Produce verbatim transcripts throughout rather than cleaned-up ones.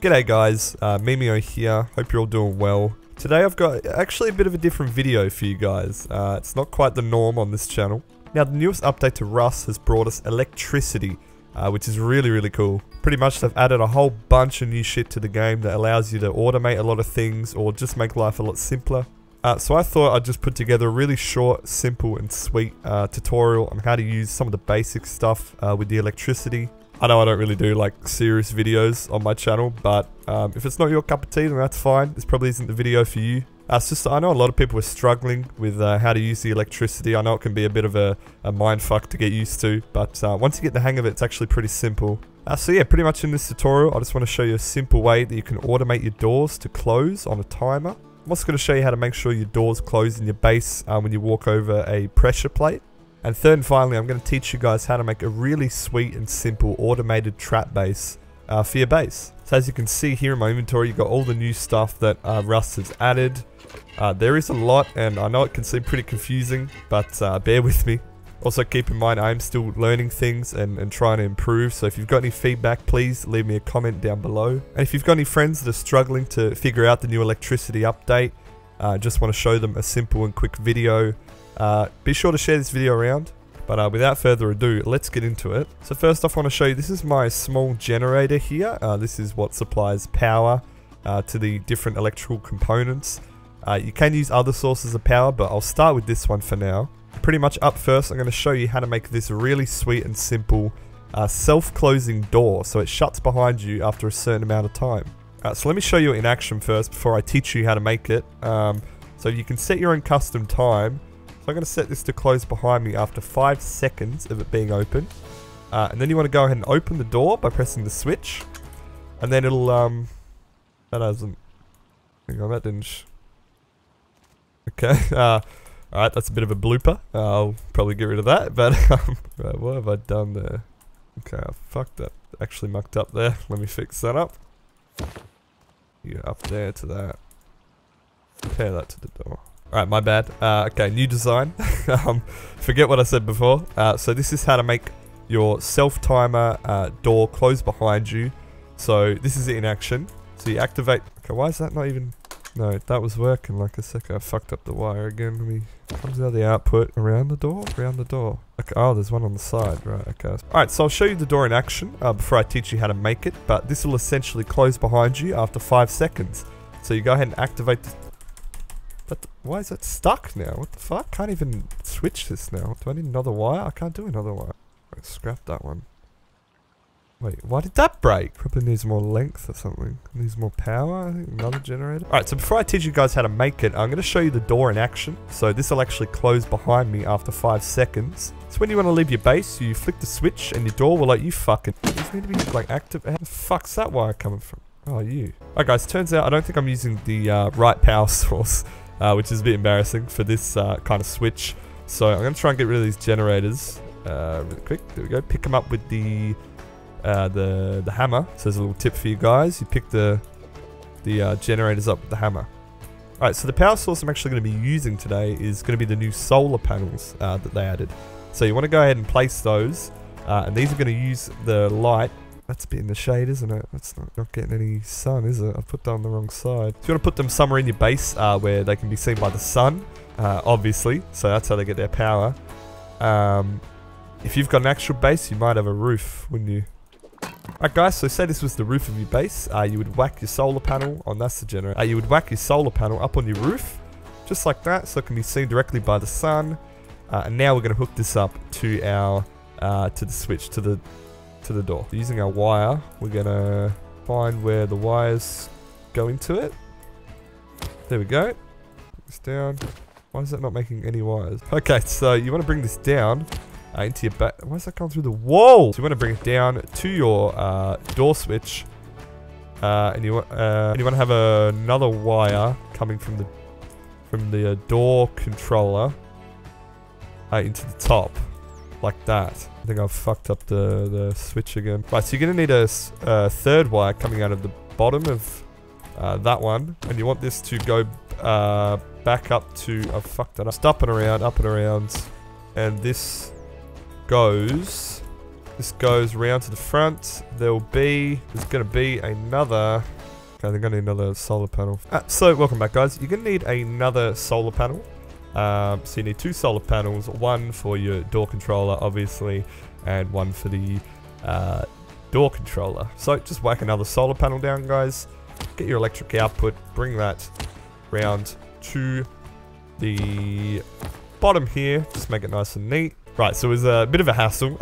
G'day guys, uh, Mimeo here, hope you're all doing well. Today I've got actually a bit of a different video for you guys, uh, it's not quite the norm on this channel. Now the newest update to Rust has brought us electricity, uh, which is really really cool. Pretty much they've added a whole bunch of new shit to the game that allows you to automate a lot of things or just make life a lot simpler. Uh, so I thought I'd just put together a really short, simple and sweet uh, tutorial on how to use some of the basic stuff uh, with the electricity. I know I don't really do like serious videos on my channel, but um, if it's not your cup of tea, then that's fine. This probably isn't the video for you. Uh, it's just, I know a lot of people are struggling with uh, how to use the electricity. I know it can be a bit of a, a mindfuck to get used to, but uh, once you get the hang of it, it's actually pretty simple. Uh, so yeah, pretty much in this tutorial, I just want to show you a simple way that you can automate your doors to close on a timer. I'm also going to show you how to make sure your doors close in your base uh, when you walk over a pressure plate. And third and finally, I'm going to teach you guys how to make a really sweet and simple automated trap base uh, for your base. So as you can see here in my inventory, you've got all the new stuff that uh, Rust has added. Uh, there is a lot, and I know it can seem pretty confusing, but uh, bear with me. Also keep in mind, I am still learning things and, and trying to improve, so if you've got any feedback, please leave me a comment down below. And if you've got any friends that are struggling to figure out the new electricity update, uh, just want to show them a simple and quick video, Uh, be sure to share this video around, but uh, without further ado, let's get into it. So first off, I want to show you, this is my small generator here. Uh, this is what supplies power uh, to the different electrical components. Uh, you can use other sources of power, but I'll start with this one for now. Pretty much up first, I'm going to show you how to make this really sweet and simple uh, self-closing door, so it shuts behind you after a certain amount of time. Uh, so let me show you in action first before I teach you how to make it. Um, so you can set your own custom time. So I'm going to set this to close behind me after five seconds of it being open. Uh, and then you want to go ahead and open the door by pressing the switch. And then it'll, um... That hasn't... Hang on, that didn't... Sh okay, uh... Alright, that's a bit of a blooper. Uh, I'll probably get rid of that, but... Um, right, what have I done there? Okay, I fucked that. Actually mucked up there. Let me fix that up. You up there to that. Pair that to the door. Alright, my bad. Uh, okay, new design. um, forget what I said before. Uh, so this is how to make your self-timer uh, door close behind you. So this is it in action. So you activate... Okay, why is that not even... No, that was working like a second. I fucked up the wire again. Let me... Comes out of the output. Around the door? Around the door. Okay, oh, there's one on the side. Right, okay. Alright, so I'll show you the door in action uh, before I teach you how to make it. But this will essentially close behind you after five seconds. So you go ahead and activate... The But why is that stuck now? What the fuck? Can't even switch this now. Do I need another wire? I can't do another wire. Right, scrap that one. Wait, why did that break? Probably needs more length or something. Needs more power, I think. Another generator. Alright, so before I teach you guys how to make it, I'm going to show you the door in action. So this will actually close behind me after five seconds. So when you want to leave your base, you flick the switch and your door will let you fucking... These need to be like active. How the fuck's that wire coming from? Oh, you. Alright guys, turns out I don't think I'm using the uh, right power source. Uh, which is a bit embarrassing for this uh, kind of switch. So I'm going to try and get rid of these generators uh, really quick. There we go. Pick them up with the uh, the the hammer. So there's a little tip for you guys. You pick the the uh, generators up with the hammer. All right. So the power source I'm actually going to be using today is going to be the new solar panels uh, that they added. So you want to go ahead and place those, uh, and these are going to use the light. That's a bit in the shade, isn't it? That's not, not getting any sun, is it? I put that on the wrong side. So you want to put them somewhere in your base uh, where they can be seen by the sun, uh, obviously. So that's how they get their power. Um, if you've got an actual base, you might have a roof, wouldn't you? Alright guys, so say this was the roof of your base. Uh, you would whack your solar panel on, that's the generator. Uh, you would whack your solar panel up on your roof, just like that, so it can be seen directly by the sun. Uh, and now we're going to hook this up to our, uh, to the switch, to the... to the door. Using our wire, we're gonna find where the wires go into it. There we go. It's down. Why is that not making any wires? Okay, so you want to bring this down uh, into your back. Why is that going through the wall? So you want to bring it down to your uh, door switch, uh, and you want uh, and you want to have a, another wire coming from the from the uh, door controller uh, into the top. Like that. I think I've fucked up the, the switch again. Right, so you're going to need a, a third wire coming out of the bottom of uh, that one. And you want this to go uh, back up to... I've fucked that up. Just up and around, up and around. And this goes This goes round to the front. There'll be, there's gonna be another, okay, they're gonna need another solar panel. Ah, so welcome back guys. You're gonna need another solar panel. Um, so you need two solar panels, one for your door controller, obviously, and one for the uh, door controller. So just whack another solar panel down, guys. Get your electric output, bring that round to the bottom here. Just make it nice and neat. Right, so it was a bit of a hassle,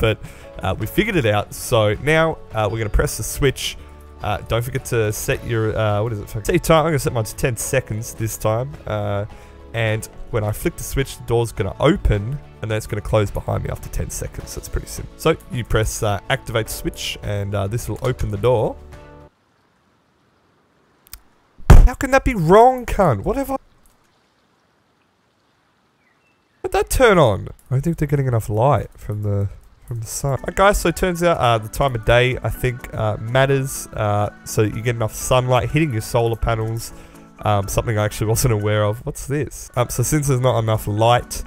but uh, we figured it out. So now uh, we're gonna press the switch. Uh, don't forget to set your, uh, what is it? Set your time. I'm gonna set mine to ten seconds this time. Uh, And when I flick the switch, the door's going to open, and then it's going to close behind me after ten seconds. So it's pretty simple. So you press uh, activate switch, and uh, this will open the door. How can that be wrong, cunt? What have I... How'd that turn on? I don't think they're getting enough light from the from the sun. Alright guys, so it turns out uh, the time of day, I think, uh, matters. Uh, so you get enough sunlight hitting your solar panels. Um, something I actually wasn't aware of. What's this? Um, so since there's not enough light,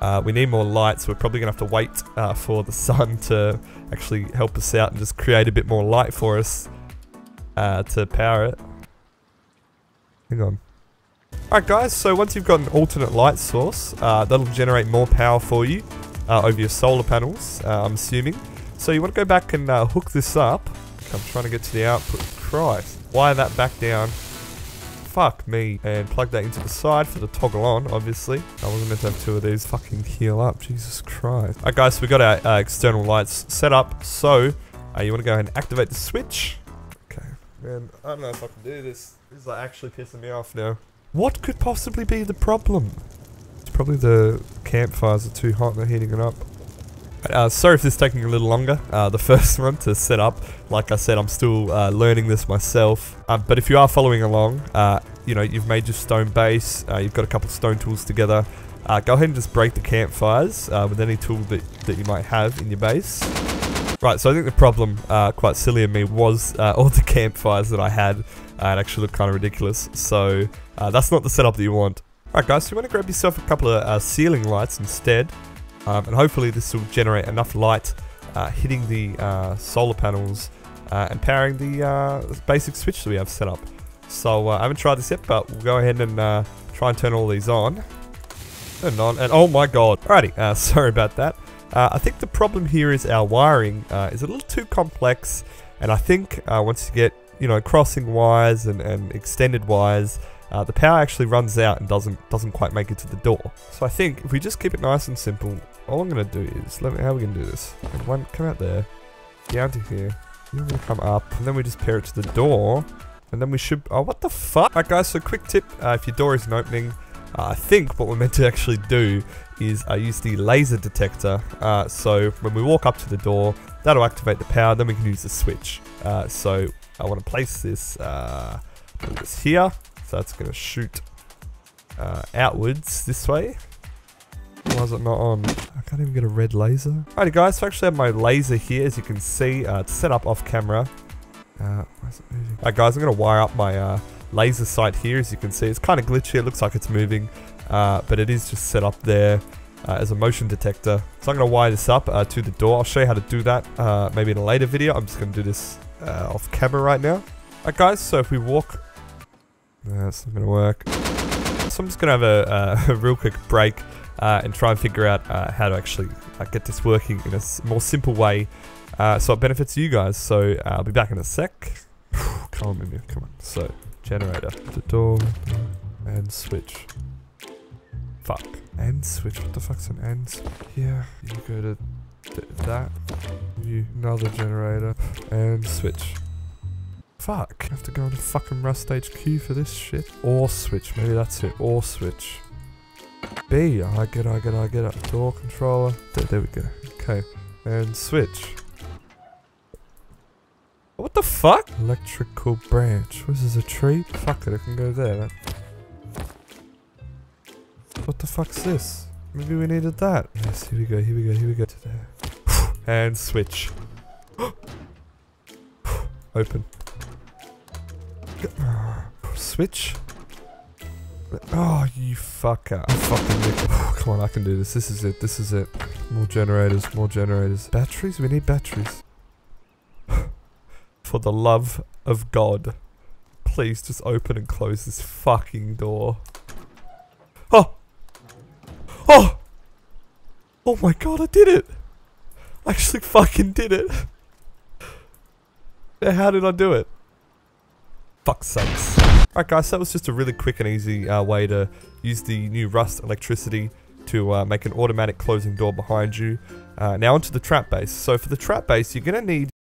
uh, we need more light, so we're probably going to have to wait uh, for the sun to actually help us out and just create a bit more light for us uh, to power it. Hang on. Alright guys, so once you've got an alternate light source, uh, that'll generate more power for you uh, over your solar panels, uh, I'm assuming. So you want to go back and uh, hook this up. I'm trying to get to the output. Christ. Wire that back down. Fuck me. And plug that into the side for the toggle on, obviously. I wasn't meant to have two of these. Fucking heal up. Jesus Christ. Alright guys, so we got our uh, external lights set up. So, uh, you want to go ahead and activate the switch. Okay. Man, I don't know if I can do this. This is like actually pissing me off now. What could possibly be the problem? It's probably the campfires are too hot and they're heating it up. Uh, sorry if this is taking a little longer, uh, the first one to set up. Like I said, I'm still uh, learning this myself. Uh, but if you are following along, uh, you know, you've made your stone base, uh, you've got a couple stone tools together. Uh, go ahead and just break the campfires uh, with any tool that, that you might have in your base. Right, so I think the problem, uh, quite silly of me, was uh, all the campfires that I had. Uh, it actually looked kind of ridiculous, so uh, that's not the setup that you want. Alright guys, so you want to grab yourself a couple of uh, ceiling lights instead. Um, and hopefully this will generate enough light uh, hitting the uh, solar panels uh, and powering the uh, basic switch that we have set up. So uh, I haven't tried this yet, but we'll go ahead and uh, try and turn all these on. Turn on, and oh my god. Alrighty, uh, sorry about that. Uh, I think the problem here is our wiring uh, is a little too complex, and I think uh, once you get, you know, crossing wires and, and extended wires, Uh, the power actually runs out and doesn't doesn't quite make it to the door. So I think if we just keep it nice and simple, all I'm gonna do is let me how are we gonna do this? One come out there, down to here, you're gonna come up, and then we just pair it to the door, and then we should. Oh, what the fuck! Alright, guys. So quick tip: uh, if your door isn't opening, uh, I think what we're meant to actually do is uh, use the laser detector. Uh, so when we walk up to the door, that'll activate the power. Then we can use the switch. Uh, so I want to place this uh, this here. So that's going to shoot uh, outwards this way. Why is it not on? I can't even get a red laser. Alrighty guys, so I actually have my laser here, as you can see. Uh, it's set up off camera. Uh, why is it moving? Alright guys, I'm going to wire up my uh, laser sight here, as you can see. It's kind of glitchy. It looks like it's moving, uh, but it is just set up there uh, as a motion detector. So I'm going to wire this up uh, to the door. I'll show you how to do that uh, maybe in a later video. I'm just going to do this uh, off camera right now. Alright guys, so if we walk... No, that's not going to work. So I'm just going to have a, a, a real quick break uh, and try and figure out uh, how to actually uh, get this working in a more simple way uh, so it benefits you guys. So uh, I'll be back in a sec. Come on, Mimi. Come on. So, generator. The door. And switch. Fuck. And switch. What the fuck's an end switch? Yeah. You go to th that. You another generator. And switch. Fuck. I have to go into fucking Rust H Q for this shit. Or switch. Maybe that's it. Or switch. B. I get it, I get it, I get it. Door controller. There, there we go. Okay. And switch. What the fuck? Electrical branch. This is a tree? Fuck it. I can go there. What the fuck's this? Maybe we needed that. Yes. Here we go. Here we go. Here we go. To there. And switch. Open. Switch. Oh, you fucker. I fucking dick. Oh, come on, I can do this. This is it. This is it. More generators. More generators. Batteries? We need batteries. For the love of God. Please just open and close this fucking door. Oh! Oh! Oh my God, I did it! I actually fucking did it. Now, how did I do it? Fuck sakes. Alright guys, so that was just a really quick and easy uh, way to use the new Rust electricity to uh, make an automatic closing door behind you. Uh, now onto the trap base. So for the trap base, you're going to need